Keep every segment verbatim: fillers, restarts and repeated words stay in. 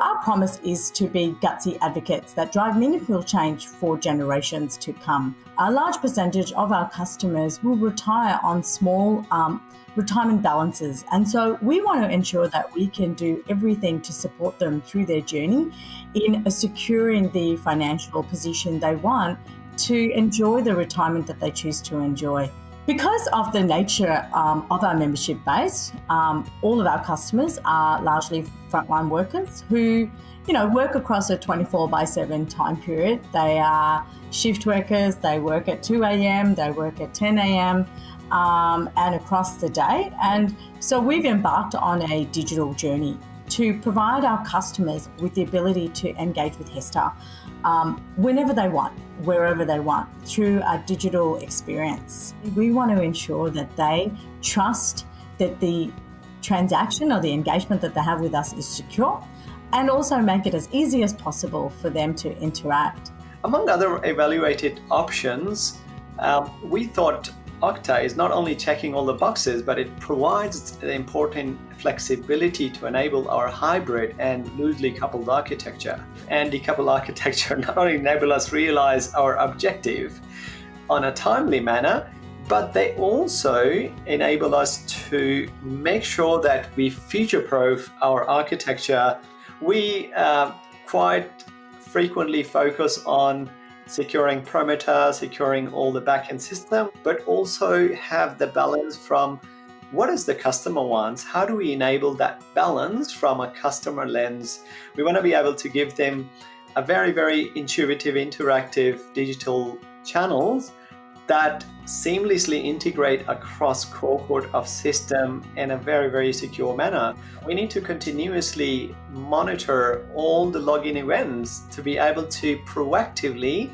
Our promise is to be gutsy advocates that drive meaningful change for generations to come. A large percentage of our customers will retire on small um, retirement balances, and so we want to ensure that we can do everything to support them through their journey in securing the financial position they want to enjoy the retirement that they choose to enjoy. Because of the nature um, of our membership base, um, all of our customers are largely frontline workers who, you know, work across a twenty-four by seven time period. They are shift workers, they work at two A M, they work at ten A M um, and across the day. And so we've embarked on a digital journey to provide our customers with the ability to engage with HESTA um, whenever they want, wherever they want, through a digital experience. We want to ensure that they trust that the transaction or the engagement that they have with us is secure, and also make it as easy as possible for them to interact. Among other evaluated options, um, we thought Okta is not only checking all the boxes, but it provides the important flexibility to enable our hybrid and loosely coupled architecture. And decoupled architecture not only enable us realize our objective on a timely manner, but they also enable us to make sure that we future-proof our architecture. We uh, quite frequently focus on securing perimeter, securing all the backend system, but also have the balance from what is the customer wants. How do we enable that balance from a customer lens? We want to be able to give them a very, very intuitive, interactive digital channels that seamlessly integrate across cohort of system in a very, very secure manner. We need to continuously monitor all the login events to be able to proactively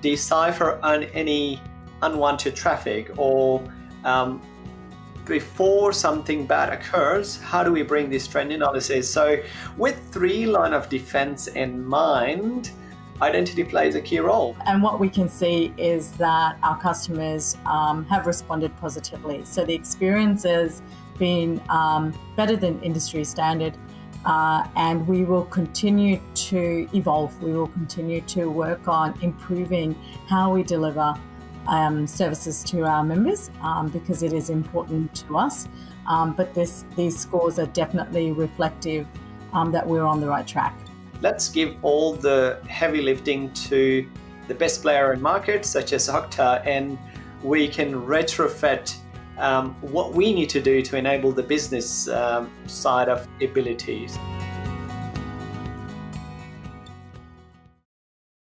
decipher on any unwanted traffic, or um, before something bad occurs, how do we bring this trend analysis? So with three line of defense in mind, identity plays a key role. And what we can see is that our customers um, have responded positively. So the experience has been um, better than industry standard, uh, and we will continue to evolve. We will continue to work on improving how we deliver um, services to our members um, because it is important to us. Um, but this, these scores are definitely reflective um, that we're on the right track. Let's give all the heavy lifting to the best player in market, such as Okta, and we can retrofit um, what we need to do to enable the business um, side of abilities.